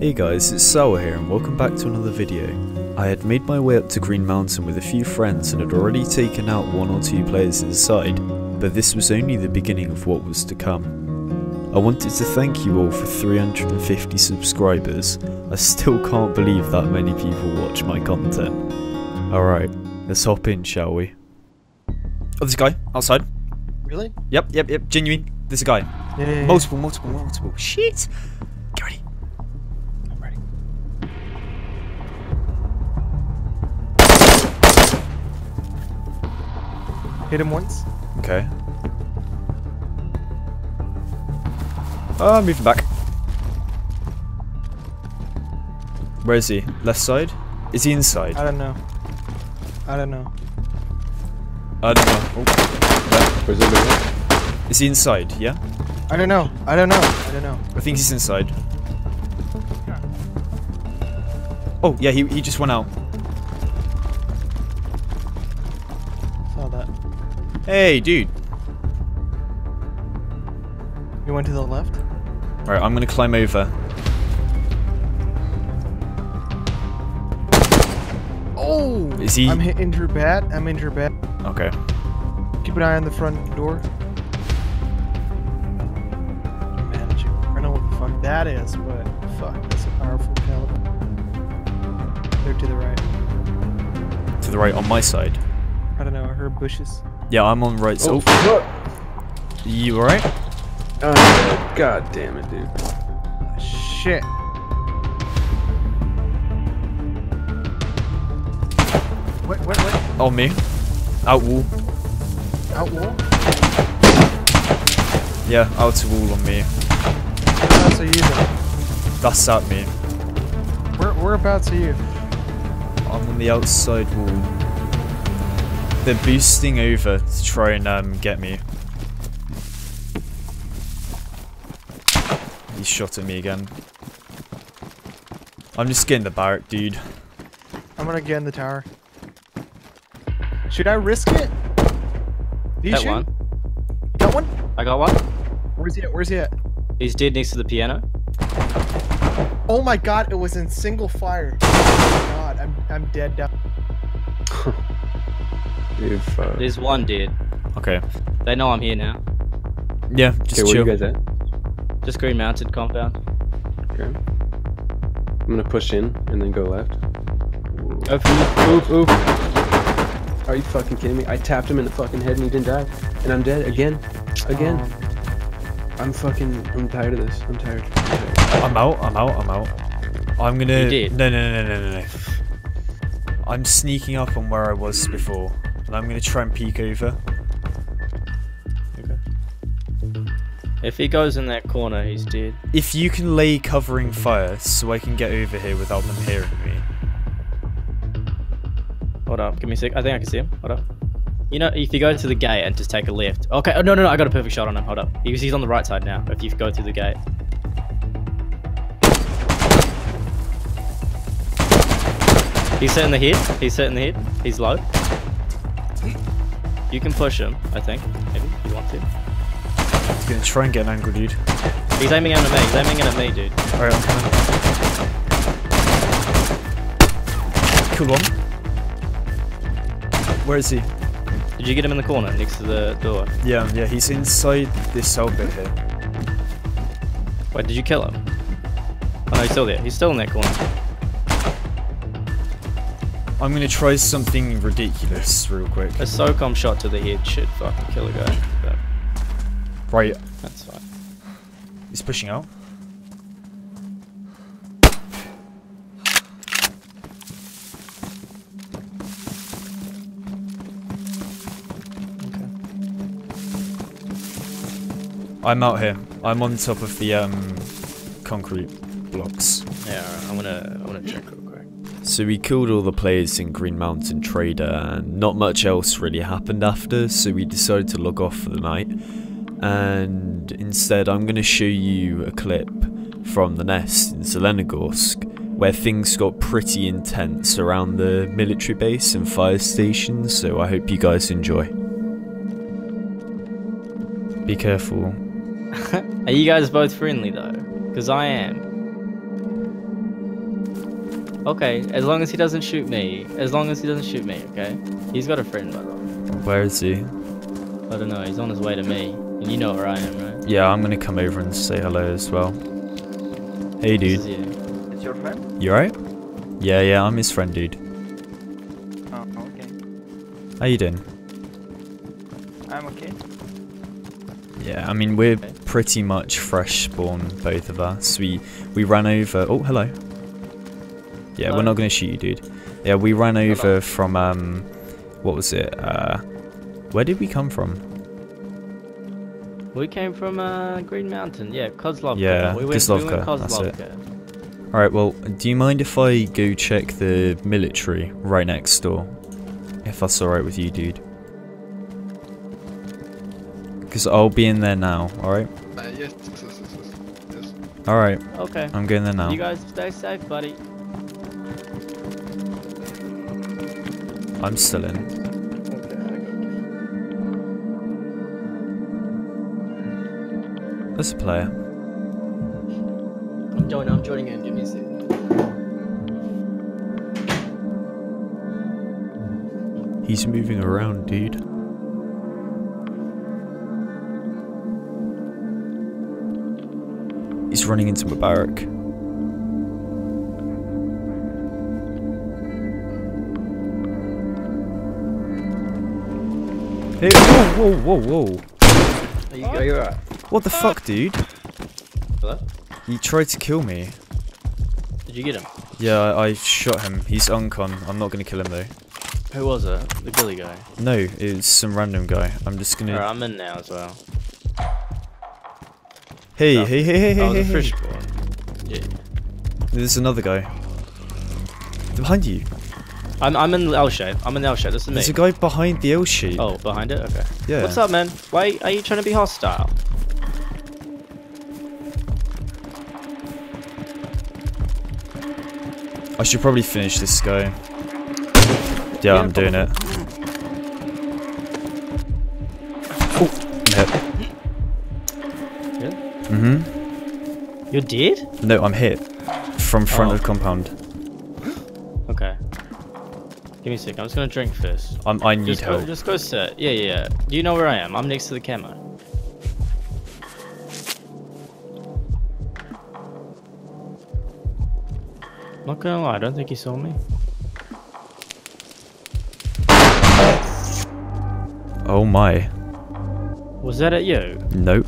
Hey guys, it's Sawa here and welcome back to another video. I had made my way up to Green Mountain with a few friends and had already taken out one or two players inside, but this was only the beginning of what was to come. I wanted to thank you all for 350 subscribers. I still can't believe that many people watch my content. Alright, let's hop in, shall we? Oh, there's a guy outside. Really? Yep, genuine. There's a guy. Yeah. Multiple. Shit! Get ready. I'm ready. Hit him once. Okay. Moving back. Where is he? Left side? Is he inside? I don't know. Oh. Is he inside? Yeah. I don't know. I think he's inside. Oh yeah, he just went out. Saw that. Hey, dude. You went to the left. All right, I'm gonna climb over. Oh. Is he? I'm injured bad. Okay. Keep an eye on the front door. Managing. I don't know what the fuck that is, but fuck, that's a powerful caliber. They're to the right. To the right on my side. I don't know. I heard bushes. Yeah, I'm on the right side. Oh. You alright? God damn it, dude. Shit. Wait. Oh, me. Out wall? Yeah, outer wall on me. Whereabouts are you then? That's at me. Whereabouts are you? I'm on the outside wall. They're boosting over to try and get me. He shot at me again. I'm just getting the barrack, dude. I'm gonna get in the tower. Should I risk it? Do you shoot? One. Got one? I got one. Where's he at? He's dead next to the piano. Oh my god, it was in single fire. Oh my god, I'm dead now. There's one dead. Okay. They know I'm here now. Yeah, just chill. Where are you guys at? Just Green Mountain compound. Okay. I'm gonna push in and then go left. Oof. Are you fucking kidding me? I tapped him in the fucking head and he didn't die. And I'm dead again. I'm tired of this. I'm tired. I'm out. I'm gonna... You did. No. I'm sneaking up on where I was before. And I'm gonna try and peek over. Okay. If he goes in that corner, he's dead. If you can lay covering fire so I can get over here without them hearing me. Hold up, give me a sec. I think I can see him. Hold up. You know, if you go to the gate and just take a left. Okay, oh, no, I got a perfect shot on him. Hold up. He's on the right side now, if you go through the gate. He's hit in the head. He's low. You can push him, I think. Maybe, if you want to. He's gonna try and get an angry dude. He's aiming at me, dude. Alright, I'm coming. Cool one. Where is he? Did you get him in the corner next to the door? Yeah, he's inside this cell bit here. Wait, did you kill him? Oh no, he's still there. He's still in that corner. I'm gonna try something ridiculous real quick. A SOCOM shot to the head should fucking kill a guy. But... Right. That's fine. He's pushing out. I'm out here. I'm on top of the concrete blocks. Yeah, alright, I wanna check real quick. So we killed all the players in Green Mountain Trader, and not much else really happened after, so we decided to log off for the night. And instead I'm gonna show you a clip from The Nest in Zelenogorsk, where things got pretty intense around the military base and fire station, so I hope you guys enjoy. Be careful. Are you guys both friendly though? Because I am. Okay, as long as he doesn't shoot me. As long as he doesn't shoot me, okay? He's got a friend, by the way. Where is he? I don't know, he's on his way to me. And you know where I am, right? Yeah, I'm gonna come over and say hello as well. Hey, dude. It's your friend? You alright? Yeah, yeah, I'm his friend, dude. Oh, okay. How you doing? I'm okay. Yeah, I mean, we're pretty much fresh spawn, both of us. We ran over... Oh, hello. Yeah, hello. We're not gonna shoot you, dude. Yeah, we ran over from, what was it? Where did we come from? We came from Green Mountain. Yeah, Kozlovka. Yeah, Kozlovka. That's it. All right. Well, do you mind if I go check the military right next door? If that's all right with you, dude. Because I'll be in there now. All right. Yes. All right. Okay. I'm going there now. You guys stay safe, buddy. I'm still in. Okay. That's a player. I'm joining in. Give me a sec. He's moving around, dude. He's running into my barrack. Hey, whoa. Are you alright? What the fuck, dude? Hello? He tried to kill me. Did you get him? Yeah, I shot him. He's uncon. I'm not gonna kill him though. Who was it? The Billy guy? No, it was some random guy. I'm just gonna... Alright, I'm in now as well. Hey, no. Hey. Oh, the fish boy. Yeah. There's another guy. They're behind you. I'm in the L shape. This is me. There's a guy behind the L shape. Oh, behind it? Okay. Yeah. What's up, man? Why are you trying to be hostile? I should probably finish this guy. Yeah, I'm doing it. Oh, I'm hit. Really? Mm-hmm. You're dead? No, I'm hit. From front of compound. Okay. Give me a sec, I'm just gonna drink first. I need just help. Just go sit. Yeah. Do you know where I am? I'm next to the camo. Not gonna lie, I don't think he saw me. Oh my. Was that at you? Nope.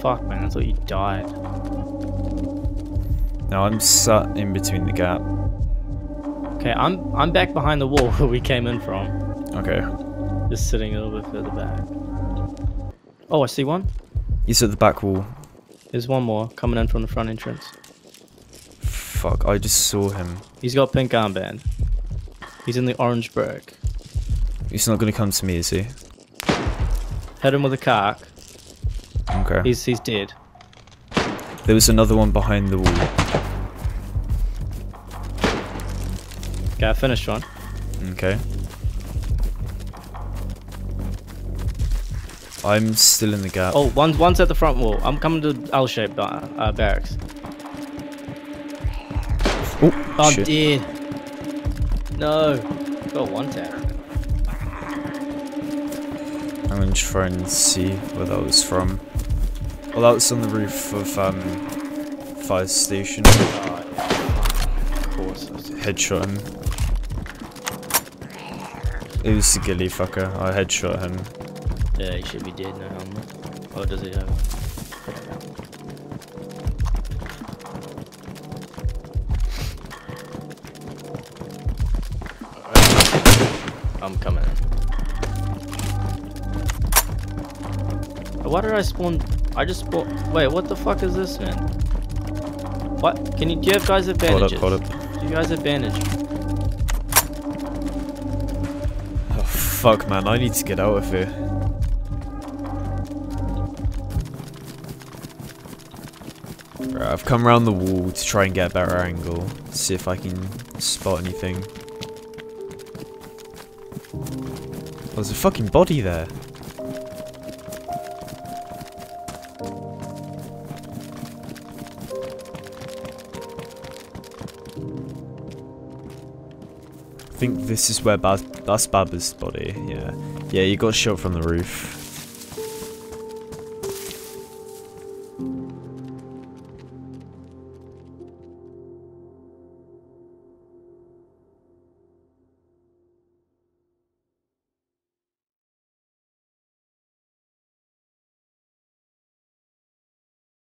Fuck man, I thought you died. No, I'm sat in between the gap. Okay, I'm back behind the wall where we came in from. Okay. Just sitting a little bit further back. Oh, I see one. He's at the back wall. There's one more coming in from the front entrance. Fuck, I just saw him. He's got a pink armband. He's in the orange brick. He's not gonna come to me, is he? Hit him with a cark. Okay. He's dead. There was another one behind the wall. Okay, I finished one. Okay. I'm still in the gap. Oh, one's at the front wall. I'm coming to L-shaped barracks. Oh, I'm dead. No. Got one tap. I'm gonna try and see where that was from. Well, that was on the roof of fire station. Of course. Headshot him. It was the ghillie fucker. I headshot him. Yeah, he should be dead now. Oh, does he have one? I'm coming. Why did I spawn? I just spawned. Wait, what the fuck is this, man? What? Do you have guys have bandages? Hold up. Do you guys have bandages? Fuck man, I need to get out of here. Right, I've come around the wall to try and get a better angle. See if I can spot anything. Oh, there's a fucking body there. think this is where Bas Baba's body, yeah. Yeah, he got shot from the roof.